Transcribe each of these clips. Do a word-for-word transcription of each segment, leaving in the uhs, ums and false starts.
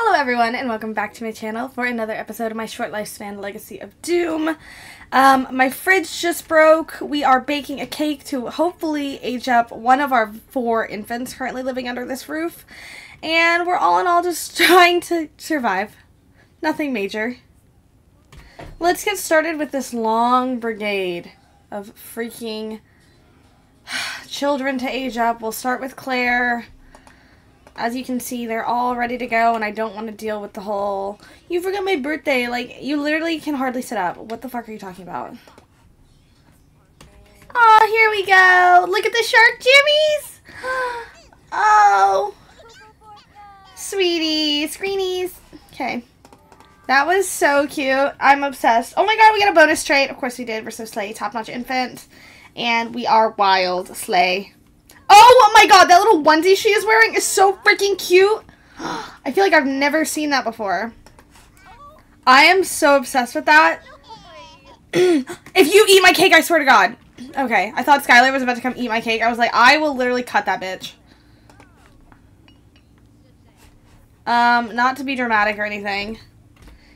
Hello everyone and welcome back to my channel for another episode of my short lifespan Legacy of Doom. Um, my fridge just broke. We are baking a cake to hopefully age up one of our four infants currently living under this roof. And we're all in all just trying to survive. Nothing major. Let's get started with this long brigade of freaking children to age up. We'll start with Claire. As you can see, they're all ready to go, and I don't want to deal with the whole, you forgot my birthday, like, you literally can hardly sit up. What the fuck are you talking about? Oh, here we go! Look at the shark jimmies! Oh! Sweeties, screenies. Okay. That was so cute. I'm obsessed. Oh my god, we got a bonus trait. Of course we did. We're so slay. Top-notch infant. And we are wild. Slay. Oh my god, that little onesie she is wearing is so freaking cute. I feel like I've never seen that before. I am so obsessed with that. If you eat my cake, I swear to god. Okay, I thought Skylar was about to come eat my cake. I was like, I will literally cut that bitch. Um, not to be dramatic or anything.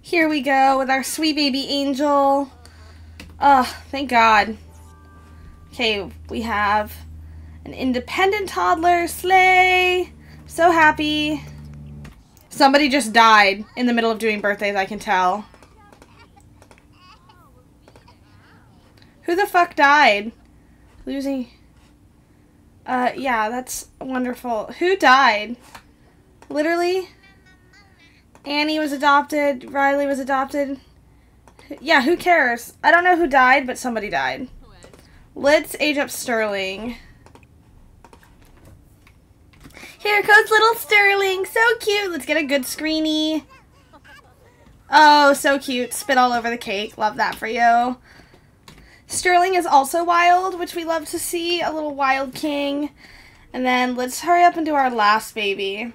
Here we go with our sweet baby angel. Oh, thank god. Okay, we have an independent toddler, slay! So happy. Somebody just died in the middle of doing birthdays, I can tell. Who the fuck died? Losing. Uh, yeah, that's wonderful. Who died? Literally? Annie was adopted. Riley was adopted. Yeah, who cares? I don't know who died, but somebody died. Let's age up Sterling. Here goes little Sterling. So cute. Let's get a good screeny. Oh, so cute. Spit all over the cake. Love that for you. Sterling is also wild, which we love to see. A little wild king. And then let's hurry up and do our last baby.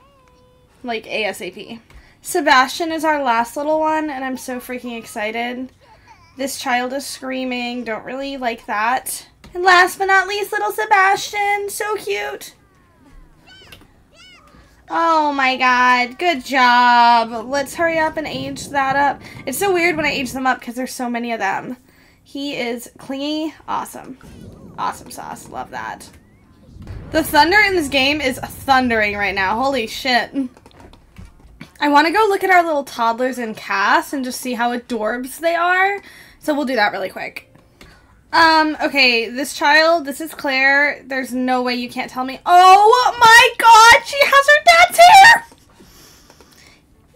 Like ASAP. Sebastian is our last little one, and I'm so freaking excited. This child is screaming. Don't really like that. And last but not least, little Sebastian. So cute. Oh my god, good job. Let's hurry up and age that up. It's so weird when I age them up because there's so many of them. He is clingy. Awesome. Awesome sauce. Love that. The thunder in this game is thundering right now. Holy shit. I want to go look at our little toddlers in Cass and just see how adorbs they are. So we'll do that really quick. Um, okay, this child, this is Claire. There's no way you can't tell me. Oh my god, she has her dad's hair!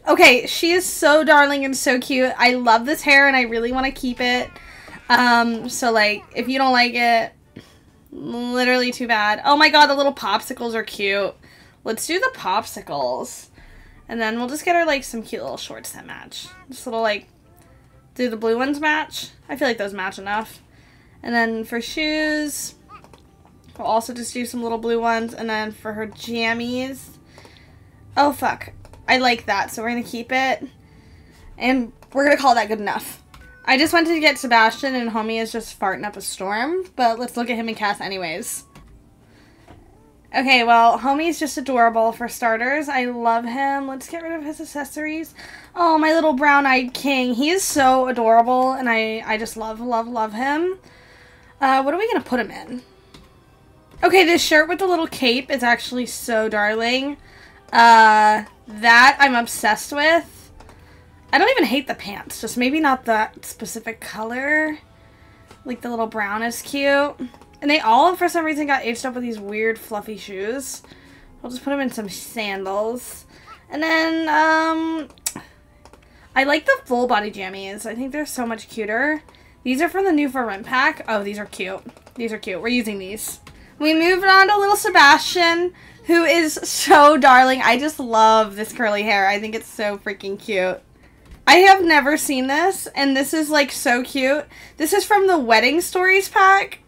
Okay, she is so darling and so cute. I love this hair and I really want to keep it. Um, so like, if you don't like it, literally too bad. Oh my god, the little popsicles are cute. Let's do the popsicles. And then we'll just get her like some cute little shorts that match. Just little like, do the blue ones match? I feel like those match enough. And then for shoes, we'll also just do some little blue ones. And then for her jammies. Oh, fuck. I like that, so we're going to keep it. And we're going to call that good enough. I just wanted to get Sebastian, and homie is just farting up a storm. But let's look at him and Cass anyways. Okay, well, homie's just adorable for starters. I love him. Let's get rid of his accessories. Oh, my little brown-eyed king. He is so adorable, and I, I just love, love, love him. Uh, what are we going to put him in? Okay, this shirt with the little cape is actually so darling. Uh, that I'm obsessed with. I don't even hate the pants, just maybe not that specific color. Like, the little brown is cute. And they all, for some reason, got aged up with these weird fluffy shoes. I'll just put them in some sandals. And then, um, I like the full-body jammies. I think they're so much cuter. These are from the new For Rent pack. Oh, these are cute. These are cute. We're using these. We moved on to little Sebastian, who is so darling. I just love this curly hair. I think it's so freaking cute. I have never seen this, and this is, like, so cute. This is from the Wedding Stories pack.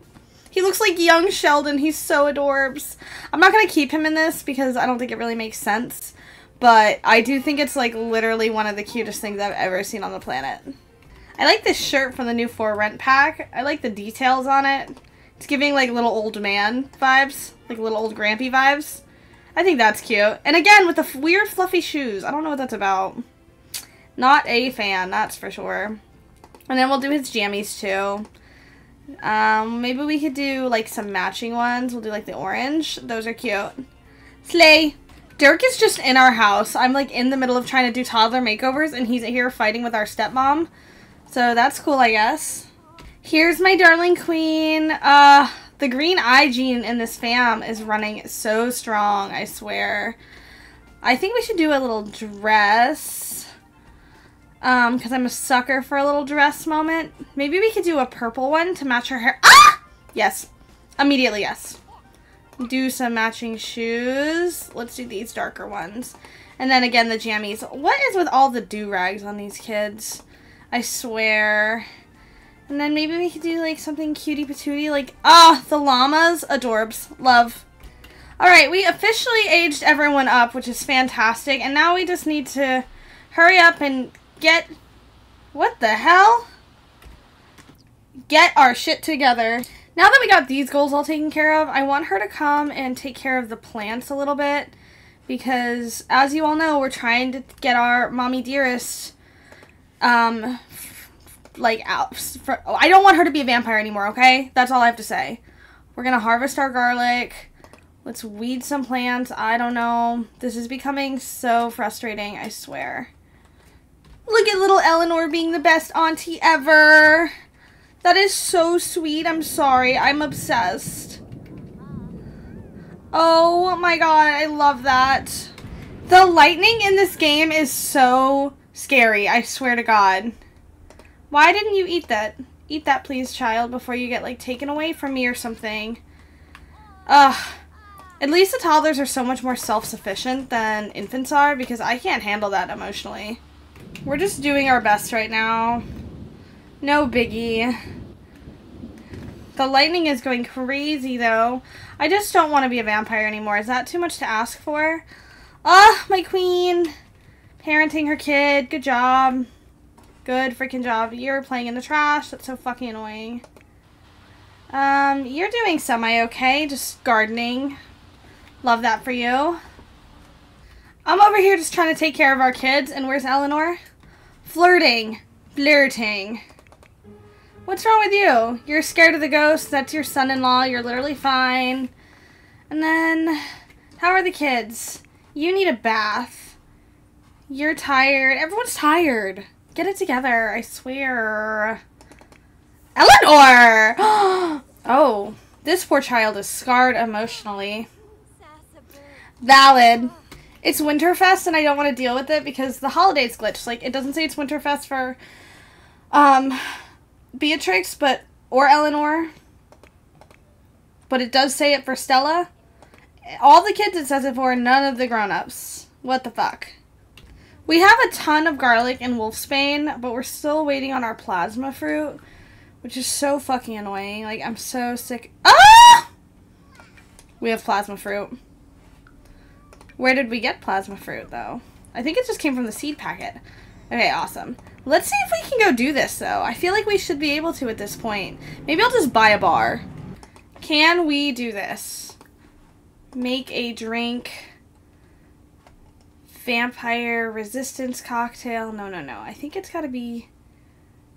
He looks like young Sheldon. He's so adorbs. I'm not going to keep him in this because I don't think it really makes sense, but I do think it's, like, literally one of the cutest things I've ever seen on the planet. I like this shirt from the new For Rent pack. I like the details on it. It's giving like little old man vibes, like little old grampy vibes. I I think that's cute. And again, with the f weird fluffy shoes. I don't know what that's about. Not a fan, that's for sure. And then we'll do his jammies, too. Um, maybe we could do, like, some matching ones. We'll do, like, the orange. Those are cute. Slay! Dirk is just in our house. I'm, like, in the middle of trying to do toddler makeovers, and he's here fighting with our stepmom. So that's cool, I guess. Here's my darling queen. Uh, the green eye gene in this fam is running so strong, I swear. I think we should do a little dress. Um, because I'm a sucker for a little dress moment. Maybe we could do a purple one to match her hair. Ah! Yes. Immediately, yes. Do some matching shoes. Let's do these darker ones. And then again, the jammies. What is with all the do-rags on these kids? I swear. And then maybe we could do, like, something cutie-patootie. Like, ah, the llamas. Adorbs. Love. Alright, we officially aged everyone up, which is fantastic. And now we just need to hurry up and get... What the hell? Get our shit together. Now that we got these goals all taken care of, I want her to come and take care of the plants a little bit. Because, as you all know, we're trying to get our mommy dearest, um, like, out. For, oh, I don't want her to be a vampire anymore, okay? That's all I have to say. We're gonna harvest our garlic. Let's weed some plants. I don't know. This is becoming so frustrating, I swear. Look at little Eleanor being the best auntie ever. That is so sweet. I'm sorry. I'm obsessed. Oh my god. I love that. The lightning in this game is so scary. I swear to god. Why didn't you eat that? Eat that, please, child, before you get, like, taken away from me or something. Ugh. At least the toddlers are so much more self-sufficient than infants are, because I can't handle that emotionally. We're just doing our best right now. No biggie. The lightning is going crazy, though. I just don't want to be a vampire anymore. Is that too much to ask for? Ah, my queen. Parenting her kid. Good job. Good freaking job. You're playing in the trash. That's so fucking annoying. Um, you're doing semi-okay. Just gardening. Love that for you. I'm over here just trying to take care of our kids, and where's Eleanor? Flirting. Flirting. What's wrong with you? You're scared of the ghost. That's your son-in-law. You're literally fine. And then, how are the kids? You need a bath. You're tired. Everyone's tired. Get it together. I swear. Eleanor! Oh, this poor child is scarred emotionally. Valid. It's Winterfest, and I don't want to deal with it because the holidays glitch. Like, it doesn't say it's Winterfest for, um, Beatrix, but, or Eleanor. But it does say it for Stella. All the kids it says it for, none of the grown-ups. What the fuck? We have a ton of garlic and wolfsbane, but we're still waiting on our plasma fruit, which is so fucking annoying. Like, I'm so sick. Ah! We have plasma fruit. Where did we get plasma fruit, though? I think it just came from the seed packet. Okay, awesome. Let's see if we can go do this, though. I feel like we should be able to at this point. Maybe I'll just buy a bar. Can we do this? Make a drink. Vampire resistance cocktail. No, no, no. I think it's got to be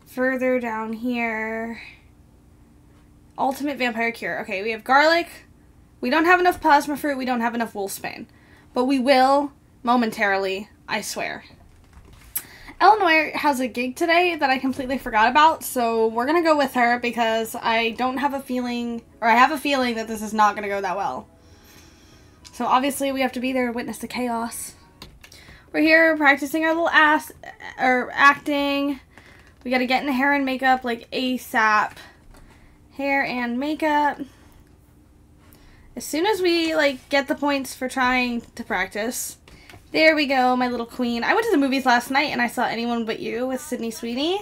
further down here. Ultimate vampire cure. Okay, we have garlic. We don't have enough plasma fruit. We don't have enough wolfsbane. But we will momentarily, I swear. Eleanor has a gig today that I completely forgot about, so we're going to go with her because I don't have a feeling, or I have a feeling that this is not going to go that well. So obviously we have to be there to witness the chaos. We're here practicing our little ass, or acting. We got to get in the hair and makeup like ASAP. Hair and makeup. As soon as we, like, get the points for trying to practice. There we go, my little queen. I went to the movies last night, and I saw Anyone But You with Sydney Sweeney.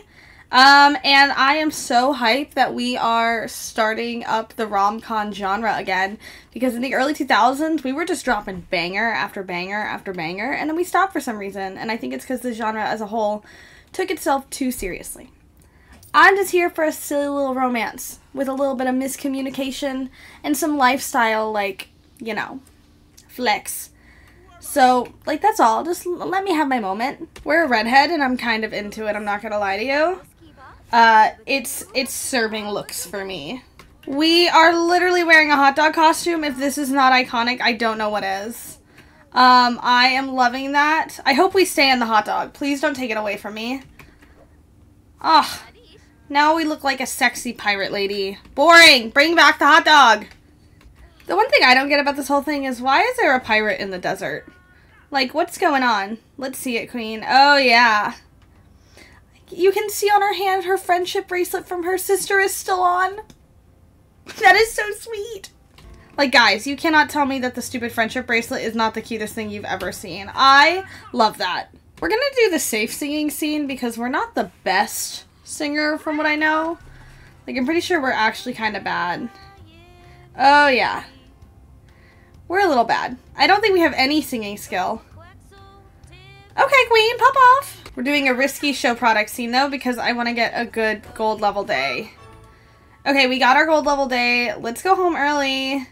Um, and I am so hyped that we are starting up the rom-com genre again. Because in the early two thousands, we were just dropping banger after banger after banger. And then we stopped for some reason. And I think it's because the genre as a whole took itself too seriously. I'm just here for a silly little romance with a little bit of miscommunication and some lifestyle, like, you know, flex. So, like, that's all. Just l let me have my moment. We're a redhead, and I'm kind of into it. I'm not gonna lie to you. Uh, it's, it's serving looks for me. We are literally wearing a hot dog costume. If this is not iconic, I don't know what is. Um, I am loving that. I hope we stay in the hot dog. Please don't take it away from me. Ugh. Now we look like a sexy pirate lady. Boring! Bring back the hot dog! The one thing I don't get about this whole thing is, why is there a pirate in the desert? Like, what's going on? Let's see it, Queen. Oh, yeah. You can see on her hand her friendship bracelet from her sister is still on. That is so sweet. Like, guys, you cannot tell me that the stupid friendship bracelet is not the cutest thing you've ever seen. I love that. We're gonna do the safe singing scene because we're not the best singer from what I know. Like, I'm pretty sure we're actually kind of bad. Oh, yeah. We're a little bad. I don't think we have any singing skill. Okay, Queen, pop off. We're doing a risky show product scene, though, because I want to get a good gold level day. Okay, we got our gold level day. Let's go home early.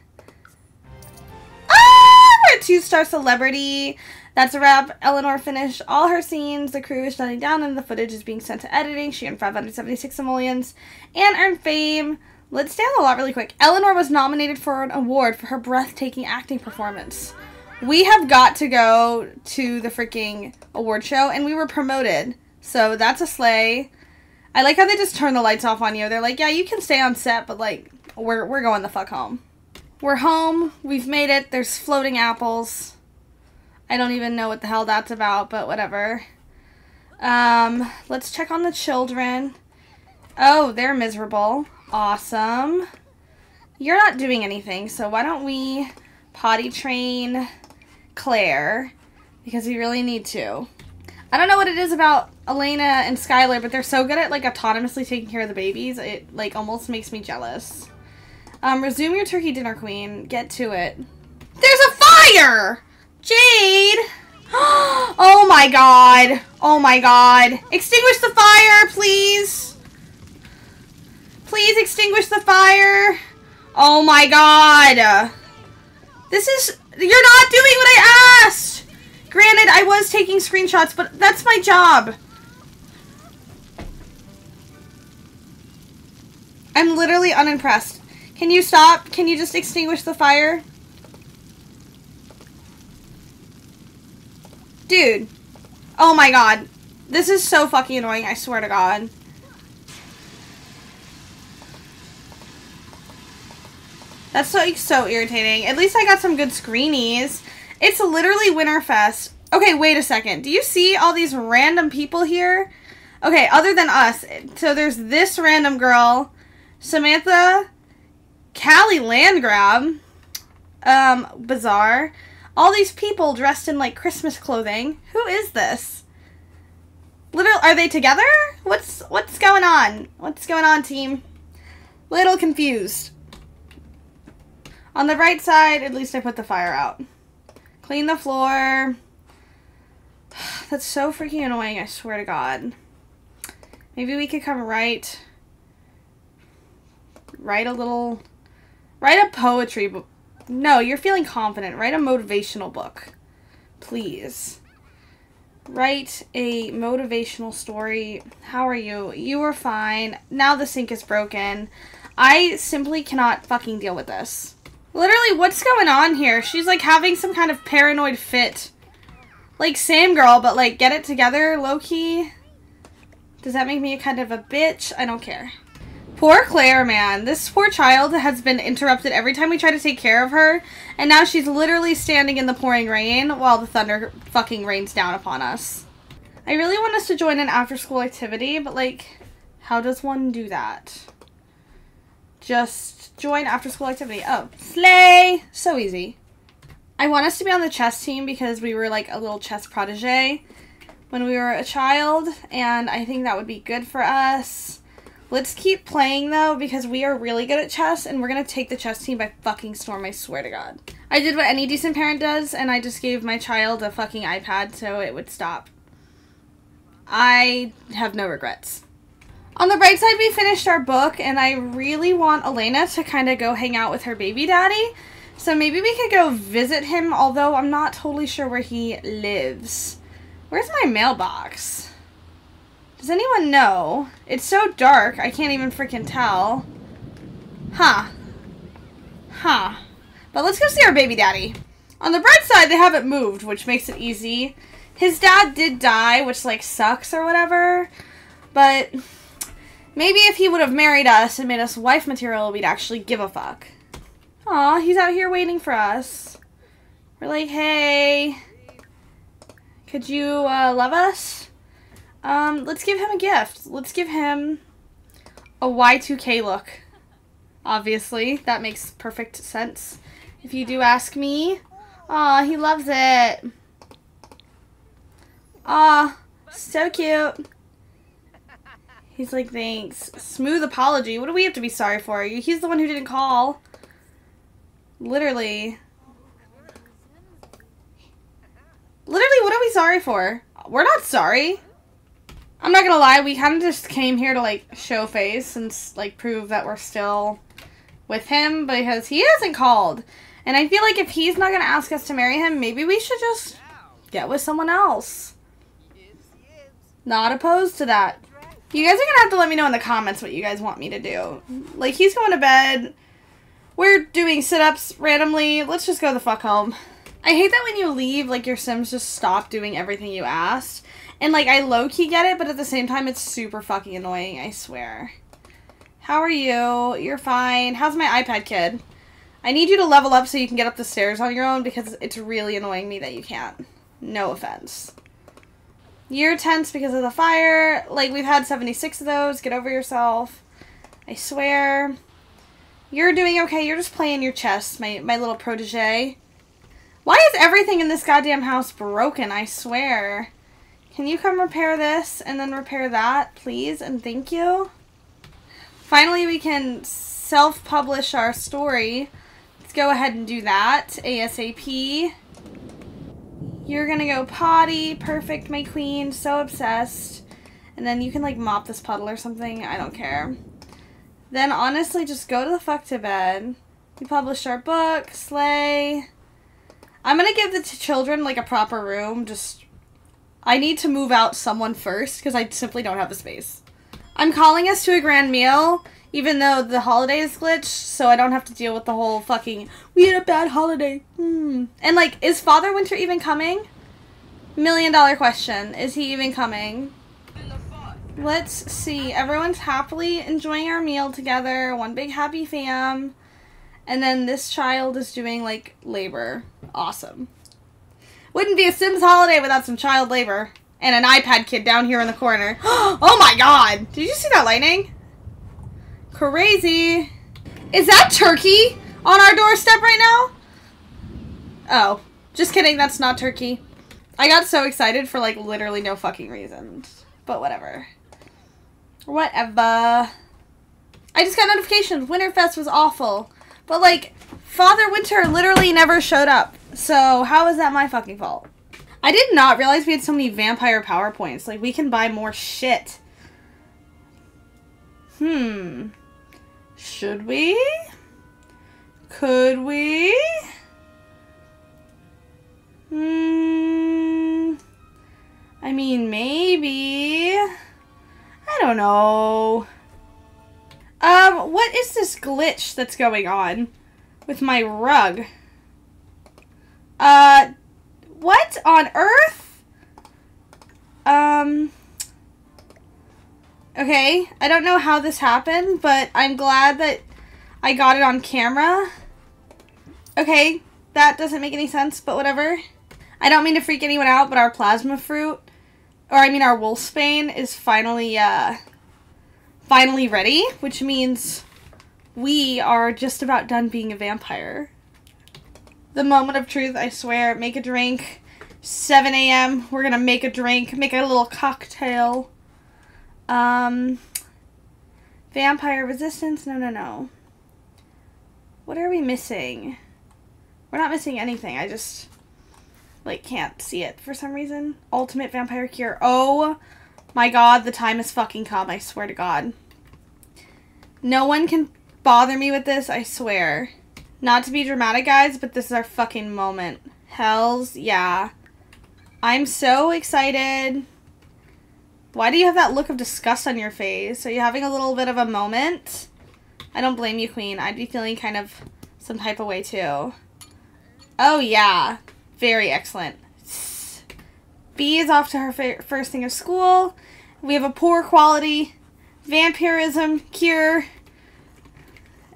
Ah! We're a two-star celebrity. That's a wrap. Eleanor finished all her scenes. The crew is shutting down, and the footage is being sent to editing. She earned five hundred seventy-six simoleons and earned fame. Let's stay on the lot really quick. Eleanor was nominated for an award for her breathtaking acting performance. We have got to go to the freaking award show, and we were promoted. So that's a slay. I like how they just turn the lights off on you. They're like, yeah, you can stay on set, but, like, we're, we're going the fuck home. We're home. We've made it. There's floating apples. I don't even know what the hell that's about, but whatever. Um, let's check on the children. Oh, they're miserable. Awesome. You're not doing anything, so why don't we potty train Claire? Because we really need to. I don't know what it is about Elena and Skylar, but they're so good at, like, autonomously taking care of the babies. It, like, almost makes me jealous. Um, resume your turkey dinner, Queen. Get to it. There's a fire! Jade! Oh, my God. Oh, my God. Extinguish the fire, please. Please extinguish the fire. Oh, my God. This is... You're not doing what I asked! Granted, I was taking screenshots, but that's my job. I'm literally unimpressed. Can you stop? Can you just extinguish the fire? Dude. Oh my God. This is so fucking annoying, I swear to God. That's so, so irritating. At least I got some good screenies. It's literally Winterfest. Okay, wait a second. Do you see all these random people here? Okay, other than us. So there's this random girl, Samantha, Callie Landgrab, um, bizarre. All these people dressed in, like, Christmas clothing. Who is this? Little, are they together? What's, what's going on? What's going on, team? Little confused. On the right side, at least I put the fire out. Clean the floor. That's so freaking annoying, I swear to God. Maybe we could come write... Write a little... Write a poetry book. No, you're feeling confident. Write a motivational book. Please. Write a motivational story. How are you? You are fine. Now the sink is broken. I simply cannot fucking deal with this. Literally, what's going on here? She's, like, having some kind of paranoid fit. Like, same girl, but, like, get it together, low-key. Does that make me a kind of a bitch? I don't care. Poor Claire, man. This poor child has been interrupted every time we try to take care of her, and now she's literally standing in the pouring rain while the thunder fucking rains down upon us. I really want us to join an after-school activity, but, like, how does one do that? Just join after school activity. Oh, slay! So easy. I want us to be on the chess team because we were, like, a little chess protege when we were a child, and I think that would be good for us. Let's keep playing, though, because we are really good at chess, and we're gonna take the chess team by fucking storm, I swear to God. I did what any decent parent does, and I just gave my child a fucking iPad so it would stop. I have no regrets. On the bright side, we finished our book, and I really want Elena to kind of go hang out with her baby daddy. So maybe we could go visit him, although I'm not totally sure where he lives. Where's my mailbox? Does anyone know? It's so dark, I can't even freaking tell. Huh. Huh. But let's go see our baby daddy. On the bright side, they haven't moved, which makes it easy. His dad did die, which, like, sucks or whatever. But maybe if he would have married us and made us wife material, we'd actually give a fuck. Aw, he's out here waiting for us. We're like, hey, could you uh, love us? Um, let's give him a gift. Let's give him a Y two K look. Obviously, that makes perfect sense, if you do ask me. Aw, he loves it. Aw, so cute. He's like, thanks. Smooth apology. What do we have to be sorry for? He's the one who didn't call. Literally. Literally, what are we sorry for? We're not sorry. I'm not gonna lie, we kind of just came here to, like, show face and, like, prove that we're still with him, because he hasn't called. And I feel like if he's not gonna ask us to marry him, maybe we should just get with someone else. Not opposed to that. You guys are gonna have to let me know in the comments what you guys want me to do. Like, he's going to bed. We're doing sit-ups randomly. Let's just go the fuck home. I hate that when you leave, like, your Sims just stop doing everything you asked. And, like, I low-key get it, but at the same time, it's super fucking annoying, I swear. How are you? You're fine. How's my iPad, kid? I need you to level up so you can get up the stairs on your own, because it's really annoying me that you can't. No offense. You're tense because of the fire. Like, we've had seventy-six of those. Get over yourself. I swear. You're doing okay. You're just playing your chess, my, my little protege. Why is everything in this goddamn house broken? I swear. Can you come repair this and then repair that, please? And thank you. Finally, we can self-publish our story. Let's go ahead and do that. ASAP. You're gonna go potty. Perfect, my queen. So obsessed. And then you can, like, mop this puddle or something. I don't care. Then, honestly, just go to the fuck to bed. We published our book. Slay. I'm gonna give the t children, like, a proper room. Just, I need to move out someone first, because I simply don't have the space. I'm calling us to a grand meal, even though the holiday is glitched, so I don't have to deal with the whole fucking, we had a bad holiday. Hmm. And, like, is Father Winter even coming? Million dollar question. Is he even coming? Let's see. Everyone's happily enjoying our meal together. One big happy fam. And then this child is doing, like, labor. Awesome. Wouldn't be a Sims holiday without some child labor. And an iPad kid down here in the corner. Oh my god! Did you see that lightning? Crazy. Is that turkey on our doorstep right now? Oh. Just kidding. That's not turkey. I got so excited for, like, literally no fucking reason. But whatever. Whatever. I just got notifications. Winterfest was awful. But, like, Father Winter literally never showed up. So, how is that my fucking fault? I did not realize we had so many vampire PowerPoints. Like, we can buy more shit. Hmm. Should we? Could we? Hmm. I mean, maybe. I don't know. Um, what is this glitch that's going on with my rug? Uh, what on earth? Um, okay, I don't know how this happened, but I'm glad that I got it on camera. Okay, that doesn't make any sense, but whatever. I don't mean to freak anyone out, but our plasma fruit, or I mean our wolfsbane, is finally, uh... finally ready, which means we are just about done being a vampire. The moment of truth, I swear. Make a drink. seven A M We're gonna make a drink. Make a little cocktail. Um, vampire resistance? No, no, no. What are we missing? We're not missing anything. I just, like, can't see it for some reason. Ultimate vampire cure. Oh, my god, the time has fucking come, I swear to god. No one can bother me with this, I swear. Not to be dramatic, guys, but this is our fucking moment. Hells yeah. I'm so excited. Why do you have that look of disgust on your face? Are you having a little bit of a moment? I don't blame you, Queen. I'd be feeling kind of some type of way, too. Oh, yeah. Very excellent. B is off to her first thing of school. We have a poor quality. Vampirism cure.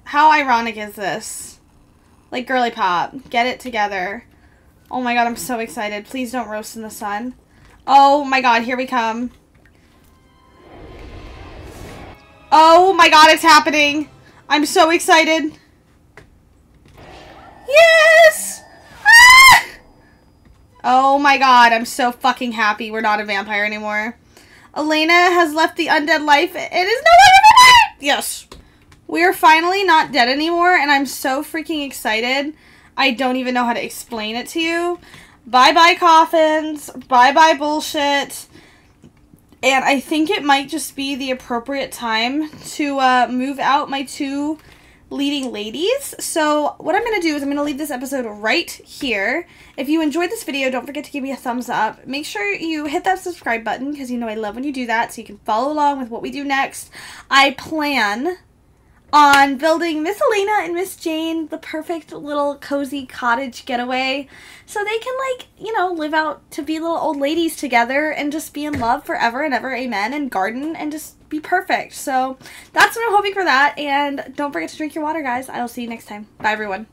How ironic is this? Like, girly pop. Get it together. Oh, my God. I'm so excited. Please don't roast in the sun. Oh, my God. Here we come. Oh, my God. It's happening. I'm so excited. Yes! Ah! Oh, my God. I'm so fucking happy we're not a vampire anymore. Elena has left the undead life. It is no longer dead! Yes. We are finally not dead anymore, and I'm so freaking excited. I don't even know how to explain it to you. Bye-bye coffins. Bye-bye bullshit. And I think it might just be the appropriate time to uh, move out my two leading ladies. So what I'm going to do is I'm going to leave this episode right here. If you enjoyed this video, don't forget to give me a thumbs up. Make sure you hit that subscribe button because you know I love when you do that, so you can follow along with what we do next. I plan on building Miss Elena and Miss Jane the perfect little cozy cottage getaway so they can, like, you know, live out to be little old ladies together and just be in love forever and ever, amen, and garden and just be perfect. So that's what I'm hoping for that, and don't forget to drink your water, guys. I will see you next time. Bye, everyone.